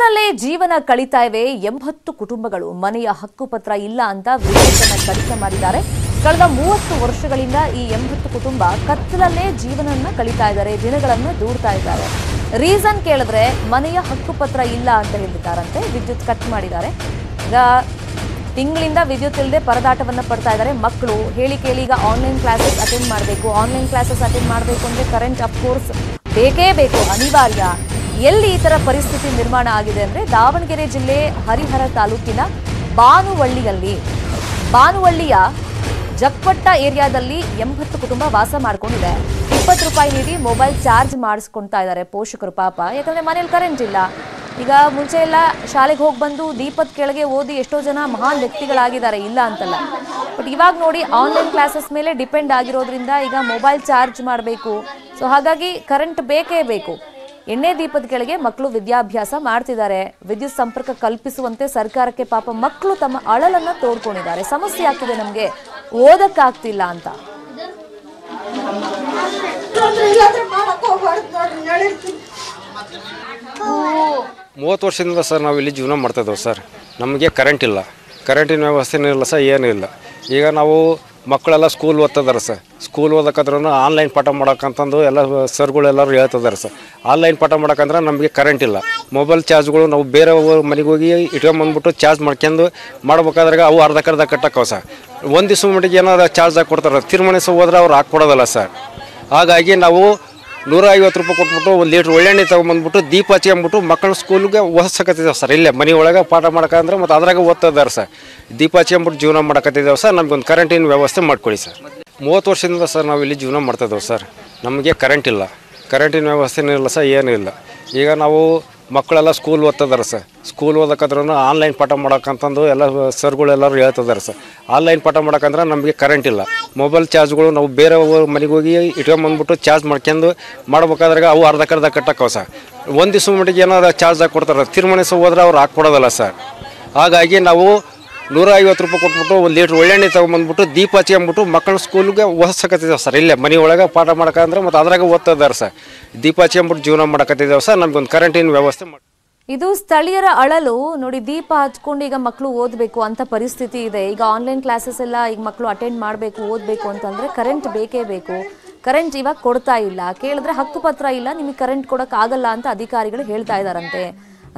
ಕತ್ತಲಲ್ಲೇ ಜೀವನ ಕಳಿತಾಯಿವೆ 80 ಕುಟುಂಬಗಳು ಮನೆಯ ಹಕ್ಕುಪತ್ರ ಇಲ್ಲ ಅಂತ ವಿರೋಧನ ಕಡಿತ ಮಾಡಿದ್ದಾರೆ। ಕಳೆದ 30 ವರ್ಷಗಳಿಂದ ಈ 80 ಕುಟುಂಬ ಕತ್ತಲಲ್ಲೇ ಜೀವನನ್ನ ಕಳಿತಾ ಇದ್ದಾರೆ, ದಿನಗಳನ್ನು ದೂರ್ತಾ ಇದ್ದಾರೆ। ರೀಸನ್ ಕೇಳಿದ್ರೆ ಮನೆಯ ಹಕ್ಕುಪತ್ರ ಇಲ್ಲ ಅಂತ ಹೇಳಿದಾರಂತೆ, ವಿದ್ಯುತ್ ಕಟ್ ಮಾಡಿದ್ದಾರೆ, ತಿಂಗಳಿಂದ ವಿದ್ಯುತ್ ಇಲ್ಲದೆ ಪರದಾಟವನ್ನ ಪಡ್ತಾ ಇದ್ದಾರೆ। ಮಕ್ಕಳು ಹೇಳಿಕೆಯಲ್ಲಿ ಈಗ ಆನ್ಲೈನ್ ಕ್ಲಾಸಸ್ ಅಟೆಂಡ್ ಮಾಡಬೇಕು ಅಂದ್ರೆ ಕರೆಂಟ್ ಆಫ್ ಕೋರ್ಸ್ ಬೇಕೇ ಬೇಕು, ಅನಿವಾರ್ಯ। ಎಲ್ಲಿ ಈ ತರ ಪರಿಸ್ಥಿತಿ ನಿರ್ಮಾಣ ಆಗಿದೆ ಅಂದ್ರೆ ದಾವಣಗೆರೆ ಜಿಲ್ಲೆ ಹರಿಹರ ತಾಲೂಕಿನ ಬಾನುವಳ್ಳಿಯ ಜಕ್ಪಟ್ಟ ಏರಿಯಾದಲ್ಲಿ 80 ಕುಟುಂಬ ವಾಸ ಮಾಡ್ಕೊಂಡಿದೆ। 20 ರೂಪಾಯಿ ನೀಡಿ ಮೊಬೈಲ್ ಚಾರ್ಜ್ ಮಾಡಿಸ್ಕೊಂತಾ ಇದ್ದಾರೆ ಪೋಷಕರು, ಪಾಪ, ಯಾಕಂದ್ರೆ ಮನೇಲಿ ಕರೆಂಟ್ ಇಲ್ಲ। ಈಗ ಮುಂಚೆ ಎಲ್ಲ ಶಾಲೆಗೆ ಹೋಗಿ ಬಂದು ದೀಪದ ಕೆಳಗೆ ಓದಿ ಎಷ್ಟೋ ಜನ ಮಹಾನ್ ವ್ಯಕ್ತಿಗಳಾಗಿದ್ದಾರೆ, ಇಲ್ಲ ಅಂತಲ್ಲ। ಬಟ್ ಇವಾಗ ನೋಡಿ ಆನ್ಲೈನ್ ಕ್ಲಾಸಸ್ ಮೇಲೆ ಡಿಪೆಂಡ್ ಆಗಿರೋದ್ರಿಂದ ಈಗ ಮೊಬೈಲ್ ಚಾರ್ಜ್ ಮಾಡಬೇಕು, ಸೊ ಹಾಗಾಗಿ ಕರೆಂಟ್ ಬೇಕೇ ಬೇಕು। ಎಣ್ಣೆ ದೀಪದ ಕೆಳಗೆ ಮಕ್ಕಳು ವಿದ್ಯಾಭ್ಯಾಸ ಮಾಡ್ತಿದ್ದಾರೆ, ವಿದ್ಯುತ್ ಸಂಪರ್ಕ ಕಲ್ಪಿಸುವಂತೆ ಸರ್ಕಾರಕ್ಕೆ ಪಾಪ ಮಕ್ಕಳು ತಮ್ಮ ಅಳಲನ್ನ ತೋಡ್ಕೊಂಡಿದ್ದಾರೆ। ಸಮಸ್ಯೆ ಆಗ್ತಿದೆ ನಮಗೆ, ಓದಕ್ಕಾಗ್ತಿಲ್ಲ ಅಂತ। ಮೂವತ್ತು ವರ್ಷದಿಂದ ಸರ್ ನಾವು ಇಲ್ಲಿ ಜೀವನ ಮಾಡ್ತಾ ಇದ್ದೇವೆ ಸರ್, ನಮಗೆ ಕರೆಂಟ್ ಇಲ್ಲ, ಕರೆಂಟಿನ ವ್ಯವಸ್ಥೆನೂ ಇಲ್ಲ ಸರ್, ಏನೂ ಇಲ್ಲ। ಈಗ ನಾವು ಮಕ್ಕಳೆಲ್ಲ ಸ್ಕೂಲ್ ಓದ್ತಿದ್ದಾರೆ ಸರ್, ಸ್ಕೂಲ್ ಓದಕ್ಕಾದ್ರೂ ಆನ್ಲೈನ್ ಪಾಠ ಮಾಡೋಕ್ಕಂತಂದು ಎಲ್ಲ ಸರ್ಗಳೆಲ್ಲರೂ ಹೇಳ್ತಿದ್ದಾರೆ ಸರ್। ಆನ್ಲೈನ್ ಪಾಠ ಮಾಡೋಕ್ಕಂದ್ರೆ ನಮಗೆ ಕರೆಂಟ್ ಇಲ್ಲ, ಮೊಬೈಲ್ ಚಾರ್ಜ್ಗಳು ನಾವು ಬೇರೆ ಮನೆಗೆ ಹೋಗಿ ಇಟ್ಕೊಂಬಂದ್ಬಿಟ್ಟು ಚಾರ್ಜ್ ಮಾಡ್ಕೊಂಡು ಮಾಡ್ಬೇಕಾದ್ರೆ ಅವು ಅರ್ಧಕ್ಕರ್ಧ ಕಟ್ಟಕ್ಕವ ಸರ್। ಒಂದು ದಿವ್ಸ ಮಟ್ಟಿಗೆ ಏನಾದ್ರು ಚಾರ್ಜ್ ಹಾಕ್ಕೊಡ್ತಾರೆ, ತಿರುಮನೆ ಸಹ ಹೋದ್ರೆ ಅವ್ರು ಹಾಕ್ಕೊಡೋದಲ್ಲ ಸರ್। ಹಾಗಾಗಿ ನಾವು 150 ರೂಪಾಯಿ ಕೊಟ್ಬಿಟ್ಟು 1 ಲೀಟ್ರ್ ಒಳ್ಳೆಣ್ಣೆ ತೊಗೊಂಬಂದ್ಬಿಟ್ಟು ದೀಪ ಹಚ್ಕೊಂಬಿಟ್ಟು ಮಕ್ಕಳು ಸ್ಕೂಲ್ಗೆ ಓದಿಸಕತ್ತಿದ್ದೇವೆ ಸರ್। ಇಲ್ಲೇ ಮನೆಯೊಳಗೆ ಪಾಠ ಮಾಡೋಕ್ಕಂದ್ರೆ ಮತ್ತು ಅದ್ರಾಗ ಓದ್ತಿದ್ದಾರೆ ಸರ್, ದೀಪ ಹಚ್ಕೊಂಬಿಟ್ಟು ಜೀವನ ಮಾಡೋಕ್ಕತ್ತಿದ್ದೇವೆ ಸರ್। ನಮಗೊಂದು ಕರೆಂಟಿನ ವ್ಯವಸ್ಥೆ ಮಾಡಿಕೊಡಿ ಸರ್। 30 ವರ್ಷದಿಂದ ಸರ್ ನಾವು ಇಲ್ಲಿ ಜೀವನ ಮಾಡ್ತಾಯಿದ್ದೇವೆ ಸರ್, ನಮಗೆ ಕರೆಂಟ್ ಇಲ್ಲ, ಕರೆಂಟಿನ ವ್ಯವಸ್ಥೆನೂ ಇಲ್ಲ ಸರ್, ಏನೂ ಇಲ್ಲ। ಈಗ ನಾವು ಮಕ್ಕಳೆಲ್ಲ ಸ್ಕೂಲ್ ಓದ್ತಿದ್ದಾರೆ ಸರ್, ಸ್ಕೂಲ್ ಓದಕ್ಕಾದ್ರೂ ಆನ್ಲೈನ್ ಪಾಠ ಮಾಡೋಕ್ಕಂತಂದು ಎಲ್ಲ ಸರ್ಗಳೆಲ್ಲರೂ ಹೇಳ್ತಿದ್ದಾರೆ ಸರ್। ಆನ್ಲೈನ್ ಪಾಠ ಮಾಡೋಕ್ಕಂದ್ರೆ ನಮಗೆ ಕರೆಂಟ್ ಇಲ್ಲ, ಮೊಬೈಲ್ ಚಾರ್ಜ್ಗಳು ನಾವು ಬೇರೆ ಮನೆಗೆ ಹೋಗಿ ಇಟ್ಕೊಂಬಂದ್ಬಿಟ್ಟು ಚಾರ್ಜ್ ಮಾಡ್ಕೊಂಡು ಮಾಡ್ಬೇಕಾದ್ರೆ ಅವು ಅರ್ಧಕ್ಕರ್ಧ ಕಟ್ಟಕ್ಕವ ಸರ್। ಒಂದು ದಿವ್ಸ ಮಟ್ಟಿಗೆ ಏನಾದ್ರು ಚಾರ್ಜ್ ಹಾಕ್ಕೊಡ್ತಾರೆ, ತಿರುಮನೆ ಸಹ ಹೋದ್ರೆ ಅವ್ರು ಹಾಕ್ಕೊಡೋದಲ್ಲ ಸರ್। ಹಾಗಾಗಿ ನಾವು 150 ರೂಪಾಯಿ ಕೊಟ್ಬಿಟ್ಟು 1 ಲೀಟ್ರ್ ಒಳ್ಳೆಣ್ಣೆ ತೊಗೊಂಬಂದ್ಬಿಟ್ಟು ದೀಪ ಹಚ್ಕೊಂಬಿಟ್ಟು ಮಕ್ಕಳು ಸ್ಕೂಲ್ಗೆ ಓದಿಸಕತ್ತಿದ್ದೇವೆ ಸರ್। ಇಲ್ಲೇ ಮನೆಯೊಳಗೆ ಪಾಠ ಮಾಡೋಕ್ಕಂದ್ರೆ ಮತ್ತು ಅದ್ರಾಗ ಓದ್ತಿದ್ದಾರೆ ಸರ್, ದೀಪ ಹಚ್ಕೊಂಬಿಟ್ಟು ಜೀವನ ಮಾಡೋಕ್ಕತ್ತಿದ್ದೇವೆ ಸರ್, ನಮಗೊಂದು ಕರೆಂಟಿನ ವ್ಯವಸ್ಥೆ ಮಾಡಿ। ಇದು ಸ್ಥಳೀಯರ ಅಳಲು ನೋಡಿ, ದೀಪ ಹಚ್ಕೊಂಡು ಈಗ ಮಕ್ಕಳು ಓದಬೇಕು ಅಂತ ಪರಿಸ್ಥಿತಿ ಇದೆ। ಈಗ ಆನ್ಲೈನ್ ಕ್ಲಾಸಸ್ ಎಲ್ಲ ಈಗ ಮಕ್ಕಳು ಅಟೆಂಡ್ ಮಾಡಬೇಕು, ಓದಬೇಕು ಅಂತಂದರೆ ಕರೆಂಟ್ ಬೇಕೇ ಬೇಕು, ಕರೆಂಟ್ ಇವಾಗ ಕೊಡ್ತಾ ಇಲ್ಲ। ಕೇಳಿದ್ರೆ ಹಕ್ಕುಪತ್ರ ಇಲ್ಲ, ನಿಮಗೆ ಕರೆಂಟ್ ಕೊಡೋಕ್ಕಾಗಲ್ಲ ಅಂತ ಅಧಿಕಾರಿಗಳು ಹೇಳ್ತಾ ಇದ್ದಾರಂತೆ।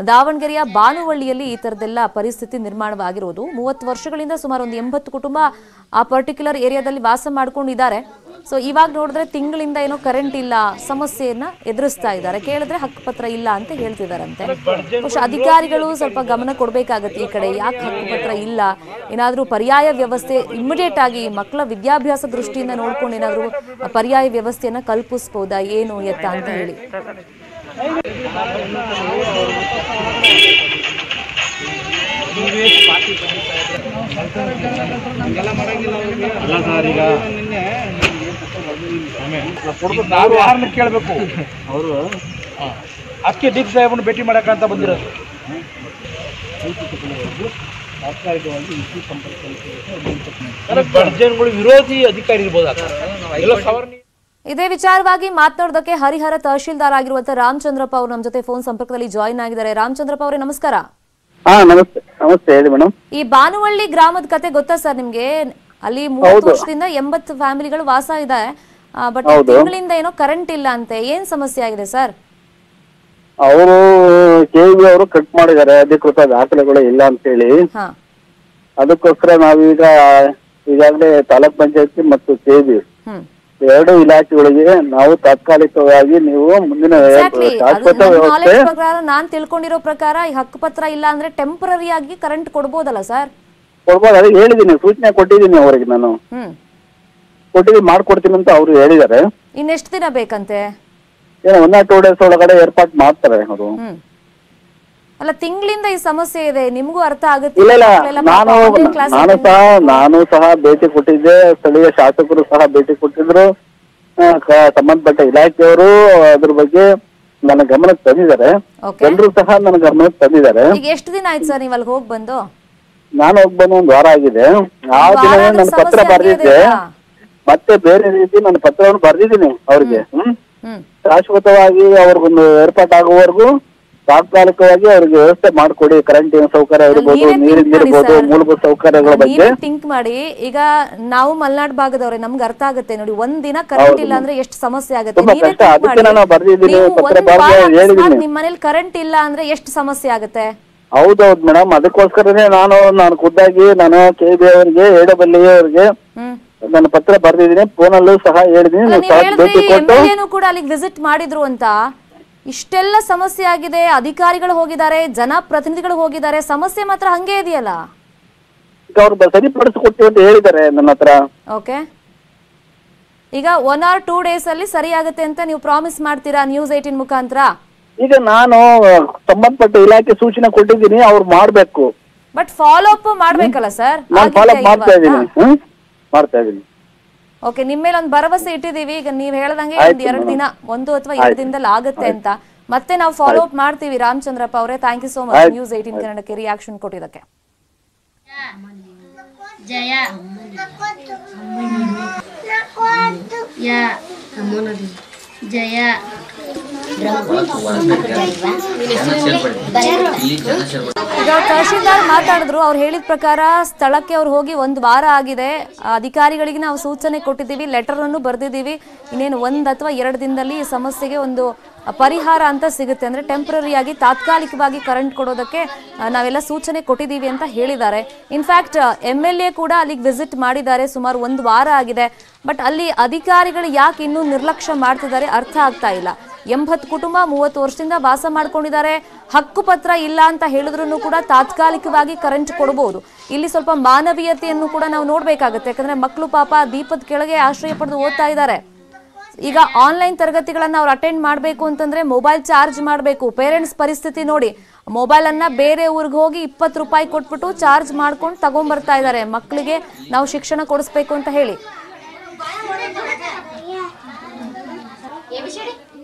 ದಾವಣಗೆರೆಯ ಬಾನುವಳ್ಳಿಯಲ್ಲಿ ಈ ಥರದ್ದೆಲ್ಲ ಪರಿಸ್ಥಿತಿ ನಿರ್ಮಾಣವಾಗಿರೋದು। 30 ವರ್ಷಗಳಿಂದ ಸುಮಾರು ಒಂದು 80 ಕುಟುಂಬ ಆ ಪರ್ಟಿಕ್ಯುಲರ್ ಏರಿಯಾದಲ್ಲಿ ವಾಸ ಮಾಡ್ಕೊಂಡಿದ್ದಾರೆ। ಸೊ ಇವಾಗ ನೋಡಿದ್ರೆ ತಿಂಗಳಿಂದ ಏನೋ ಕರೆಂಟ್ ಇಲ್ಲ ಸಮಸ್ಯೆಯನ್ನ ಎದುರಿಸ್ತಾ ಇದ್ದಾರೆ, ಕೇಳಿದ್ರೆ ಹಕ್ಕುಪತ್ರ ಇಲ್ಲ ಅಂತ ಹೇಳ್ತಿದಾರಂತೆ। ಬಹುಶಃ ಅಧಿಕಾರಿಗಳು ಸ್ವಲ್ಪ ಗಮನ ಕೊಡಬೇಕಾಗತ್ತೆ ಈ ಕಡೆ, ಯಾಕೆ ಹಕ್ಕುಪತ್ರ ಇಲ್ಲ, ಏನಾದರೂ ಪರ್ಯಾಯ ವ್ಯವಸ್ಥೆ ಇಮಿಡಿಯೇಟ್ ಆಗಿ ಮಕ್ಕಳ ವಿದ್ಯಾಭ್ಯಾಸ ದೃಷ್ಟಿಯಿಂದ ನೋಡ್ಕೊಂಡು ಏನಾದರೂ ಪರ್ಯಾಯ ವ್ಯವಸ್ಥೆಯನ್ನ ಕಲ್ಪಿಸ್ಬೋದಾ ಏನು ಎತ್ತ ಅಂತ ಹೇಳಿ। ನಾವು ಯಾರನ್ನ ಕೇಳಬೇಕು, ಅವರು ಅದಕ್ಕೆ ಡಿ ಸಿ ಸಾಹೇಬನ್ನು ಭೇಟಿ ಮಾಡೋಕ್ಕಂತ ಬಂದಿರೋದು। ಬರ್ಜನ್ಗಳು ವಿರೋಧಿ ಅಧಿಕಾರಿ ಇರ್ಬೋದು। ಇದೇ ವಿಚಾರವಾಗಿ ಮಾತನಾಡೋದಕ್ಕೆ ಹರಿಹರ ತಹಶೀಲ್ದಾರ್ ಆಗಿರುವಂತಹ ರಾಮಚಂದ್ರಪ್ಪ ಅವರು ನಮ್ಮ ಜೊತೆ ಫೋನ್ ಸಂಪರ್ಕದಲ್ಲಿ ಜಾಯಿನ್ ಆಗಿದ್ದಾರೆ। ರಾಮಚಂದ್ರಪ್ಪ ಅವರೇ ನಮಸ್ಕಾರ। ನಮಸ್ತೆ ಹೇಳಿ ಮೇಡಮ್, ಈ ಬಾನುವಳ್ಳಿ ಗ್ರಾಮದ ಕತೆ ಗೊತ್ತಾ ಸರ್ ನಿಮ್ಗೆ? ಅಲ್ಲಿ 30 ವರ್ಷದಿಂದ 80 ಫ್ಯಾಮಿಲಿಗಳು ವಾಸ ಇದೆ, ಬಟ್ ತಿಂಗಳಿಂದ ಏನೋ ಕರೆಂಟ್ ಇಲ್ಲ ಅಂತೆ, ಏನ್ ಸಮಸ್ಯೆ ಆಗಿದೆ ಸರ್? ಅವರು ಕೆವಿ ಅವರು ಕಟ್ ಮಾಡಿದ್ದಾರೆ, ಅಧಿಕೃತ ದಾಖಲೆಗಳು ಇಲ್ಲ ಅಂತ ಹೇಳಿ। ಅದಕ್ಕೋಸ್ಕರ ನಾವೀಗ ಈಗಾಗಲೇ ತಾಲೂಕ್ ಪಂಚಾಯತಿ ಮತ್ತು ಕೆವಿ ಎರಡು ಇಲಾಖೆಗಳಿಗೆ ನಾವು ತಾತ್ಕಾಲಿಕವಾಗಿ ನೀವು ಮುಂದಿನ ಪ್ರಕಾರ ನಾನ್ ತಿಳ್ಕೊಂಡಿರೋ ಪ್ರಕಾರ ಈ ಹಕ್ಕುಪತ್ರ ಇಲ್ಲ ಅಂದ್ರೆ ಟೆಂಪರರಿ ಆಗಿ ಕರೆಂಟ್ ಕೊಡ್ಬೋದಲ್ಲ ಸರ್? ಕೊಡ್ಬೋದು, ಅದೇ ಹೇಳಿದೀನಿ, ಸೂಚನೆ ಕೊಟ್ಟಿದ್ದೀನಿ ಅವರಿಗೆ, ನಾನು ಕೊಟ್ಟಿದ್ದೀನಿ, ಮಾಡ್ಕೊಡ್ತೀನಿ ಅಂತ ಅವರು ಹೇಳಿದ್ದಾರೆ। ಇನ್ನೆಷ್ಟು ದಿನ ಬೇಕಂತೆ? ಏನೋ 1-2 ಡೇಸ್ ಒಳಗಡೆ ಏರ್ಪಾಟ್ ಮಾಡ್ತಾರೆ ಅವರು। ಅಲ್ಲ, ತಿಂಗಳಿಂದ ಈ ಸಮಸ್ಯೆ ಇದೆ, ನಿಮಗೂ ಅರ್ಥ ಆಗುತ್ತೆ? ನಾನು ಸಹ ಭೇಟಿ ಕೊಟ್ಟಿದ್ದೆ, ಸ್ಥಳೀಯ ಶಾಸಕರು ಸಹ ಭೇಟಿ ಕೊಟ್ಟಿದ್ರು, ಸಂಬಂಧಪಟ್ಟ ಇಲಾಖೆಯವರು ಅದ್ರ ಬಗ್ಗೆ ನನ್ನ ಗಮನಕ್ಕೆ ತಂದಿದ್ದಾರೆ, ಎಲ್ಲರೂ ಸಹ ನನ್ನ ಗಮನಕ್ಕೆ ತಂದಿದ್ದಾರೆ। ಎಷ್ಟು ದಿನ ಆಯ್ತು ಸರ್ ನೀವು ಅಲ್ಲಿ ಹೋಗಿ ಬಂದು? ನಾನು ಹೋಗಿ ಬಂದು 1 ವಾರ ಆಗಿದೆ। ಆ ದಿನ ನನ್ನ ಪತ್ರ ಬರೆದಿದ್ದೆ, ಮತ್ತೆ ಬೇರೆ ರೀತಿ ನನ್ನ ಪತ್ರವನ್ನು ಬರೆದಿದ್ದೀನಿ ಅವ್ರಿಗೆ, ಶಾಶ್ವತವಾಗಿ ಅವ್ರಿಗೊಂದು ಏರ್ಪಾಟಾಗುವವರೆಗೂ ತಾತ್ಕಾಲಿಕವಾಗಿ ಅವರಿಗೆ ವ್ಯವಸ್ಥೆ ಮಾಡಿಕೊಡಿ, ಕರೆಂಟ್ ಸೌಕರ್ಯ ನೀರಿರಬಹುದು, ಮೂಲಭೂತ ಸೌಕರ್ಯಗಳ ಬಗ್ಗೆ ಥಿಂಕ್ ಮಾಡಿ. ಈಗ ನಾವು ಮಲ್ನಾಡ್ ಭಾಗದವರೇ, ನಮಗೆ ಅರ್ಥ ಆಗುತ್ತೆ ನೋಡಿ, ಒಂದ ದಿನ ಕರೆಂಟ್ ಇಲ್ಲ ಅಂದ್ರೆ ಎಷ್ಟು ಸಮಸ್ಯೆ ಆಗುತ್ತೆ. ಅದಕ್ಕೆ ನಾನು ಬರ್ದಿದ್ದೀನಿ ಪತ್ರ ಭಾಗ ಹೇಳಿದ್ದೀನಿ, ನಿಮ್ಮ ಮನೆಯಲ್ಲಿ ಕರೆಂಟ್ ಇಲ್ಲ ಅಂದ್ರೆ ಎಷ್ಟು ಸಮಸ್ಯೆ ಆಗುತ್ತೆ. ಹೌದೌದು ಮೇಡಮ್, ಅದಕ್ಕೋಸ್ಕರನೇ ನಾನು ಖುದ್ದಾಗಿ ನಾನು ಕೆಬಿ ಅವರಿಗೆ ಹೇಳಬಲ್ಲೆ ಅವರಿಗೆ ನನ್ನ ಪತ್ರ ಬರ್ದಿದ್ದೀನಿ, ಫೋನ್ ಅಲ್ಲೂ ಸಹ ಹೇಳಿದ್ದೀನಿ. ನೀವು ಕೂಡ ಅಲ್ಲಿ ವಿಸಿಟ್ ಮಾಡಿದ್ರು ಅಂತ, ಇಷ್ಟೆಲ್ಲ ಸಮಸ್ಯೆ ಆಗಿದೆ, ಅಧಿಕಾರಿಗಳು ಹೋಗಿದ್ದಾರೆ, ಜನಪ್ರತಿನಿಧಿಗಳು ಹೋಗಿದ್ದಾರೆ, ಸಮಸ್ಯೆ ಮಾತ್ರ ಹಂಗೆ ಇದೆಯಲ್ಲ. ಸರಿಪಡಿಸಿಕೊಡ್ತೀವಿ ಅಂತ ಹೇಳಿದ್ದಾರೆ ನನ್ನ ಹತ್ರ. ಓಕೆ, ಈಗ 1 or 2 ಡೇಸ್ ಅಲ್ಲಿ ಸರಿ ಆಗುತ್ತೆ ಅಂತ ನೀವು ಪ್ರಾಮಿಸ್ ಮಾಡ್ತೀರಾ News18 ಮುಖಾಂತರ? ಈಗ ನಾನು ಸಂಬಂಧಪಟ್ಟ ಇಲಾಖೆ ಸೂಚನೆ ಕೊಟ್ಟಿದ್ದೀನಿ, ಅವ್ರು ಮಾಡಬೇಕು, ಬಟ್ ಫಾಲೋ ಅಪ್ ಮಾಡಬೇಕಲ್ಲ ಸರ್. ನಾನು ಫಾಲೋ ಅಪ್ ಮಾಡ್ತಾ ಇದ್ದೀನಿ. ಓಕೆ, ನಿಮ್ಮ ಮೇಲೆ ಒಂದು ಭರವಸೆ ಇಟ್ಟಿದ್ದೀವಿ, ಈಗ ನೀವು ಹೇಳಿದಂಗೆ ಒಂದು 2 ದಿನ, 1 ಅಥವಾ 2 ದಿನದಲ್ಲಿ ಆಗುತ್ತೆ ಅಂತ. ಮತ್ತೆ ನಾವು ಫಾಲೋ ಅಪ್ ಮಾಡ್ತೀವಿ. ರಾಮಚಂದ್ರಪ್ಪ ಅವರೇ, thank you so much News18 ಕನ್ನಡಕ್ಕೆ ರಿಯಾಕ್ಷನ್ ಕೊಟ್ಟಿದ್ದಕ್ಕೆ. ಈಗ ತಹಶೀಲ್ದಾರ್ ಮಾತಾಡಿದ್ರು, ಅವ್ರು ಹೇಳಿದ ಪ್ರಕಾರ ಸ್ಥಳಕ್ಕೆ ಅವ್ರು ಹೋಗಿ 1 ವಾರ ಆಗಿದೆ, ಅಧಿಕಾರಿಗಳಿಗೆ ನಾವು ಸೂಚನೆ ಕೊಟ್ಟಿದ್ದೀವಿ, ಲೆಟರ್ ಅನ್ನು ಬರ್ದಿದ್ದೀವಿ, ಇನ್ನೇನು 1 ಅಥವಾ 2 ದಿನದಲ್ಲಿ ಈ ಸಮಸ್ಯೆಗೆ ಒಂದು ಪರಿಹಾರ ಅಂತ ಸಿಗುತ್ತೆ, ಅಂದರೆ ಟೆಂಪ್ರರಿಯಾಗಿ ತಾತ್ಕಾಲಿಕವಾಗಿ ಕರೆಂಟ್ ಕೊಡೋದಕ್ಕೆ ನಾವೆಲ್ಲ ಸೂಚನೆ ಕೊಟ್ಟಿದ್ದೀವಿ ಅಂತ ಹೇಳಿದ್ದಾರೆ. ಇನ್ಫ್ಯಾಕ್ಟ್ MLA ಕೂಡ ಅಲ್ಲಿಗೆ ವಿಸಿಟ್ ಮಾಡಿದ್ದಾರೆ, ಸುಮಾರು 1 ವಾರ ಆಗಿದೆ, ಬಟ್ ಅಲ್ಲಿ ಅಧಿಕಾರಿಗಳು ಯಾಕೆ ಇನ್ನೂ ನಿರ್ಲಕ್ಷ್ಯ ಮಾಡ್ತಿದ್ದಾರೆ ಅರ್ಥ ಆಗ್ತಾ ಇಲ್ಲ. 80 ಕುಟುಂಬ 30 ವರ್ಷದಿಂದ ವಾಸ ಮಾಡ್ಕೊಂಡಿದ್ದಾರೆ, ಹಕ್ಕುಪತ್ರ ಇಲ್ಲ ಅಂತ ಹೇಳಿದ್ರು ಕೂಡ ತಾತ್ಕಾಲಿಕವಾಗಿ ಕರೆಂಟ್ ಕೊಡಬಹುದು. ಇಲ್ಲಿ ಸ್ವಲ್ಪ ಮಾನವೀಯತೆಯನ್ನು ಕೂಡ ನಾವು ನೋಡ್ಬೇಕಾಗತ್ತೆ, ಯಾಕಂದ್ರೆ ಮಕ್ಕಳು ಪಾಪ ದೀಪದ ಕೆಳಗೆ ಆಶ್ರಯ ಪಡೆದು ಓದ್ತಾ ಇದ್ದಾರೆ. ಈಗ ಆನ್ಲೈನ್ ತರಗತಿಗಳನ್ನ ಅವ್ರು ಅಟೆಂಡ್ ಮಾಡಬೇಕು ಅಂತಂದ್ರೆ ಮೊಬೈಲ್ ಚಾರ್ಜ್ ಮಾಡಬೇಕು. ಪೇರೆಂಟ್ಸ್ ಪರಿಸ್ಥಿತಿ ನೋಡಿ, ಮೊಬೈಲ್ ಅನ್ನ ಬೇರೆ ಊರಿಗೆ ಹೋಗಿ 20 ರೂಪಾಯಿ ಕೊಟ್ಬಿಟ್ಟು ಚಾರ್ಜ್ ಮಾಡ್ಕೊಂಡು ತಗೊಂಡ್ಬರ್ತಾ ಇದ್ದಾರೆ. ಮಕ್ಕಳಿಗೆ ನಾವು ಶಿಕ್ಷಣ ಕೊಡಿಸ್ಬೇಕು ಅಂತ ಹೇಳಿ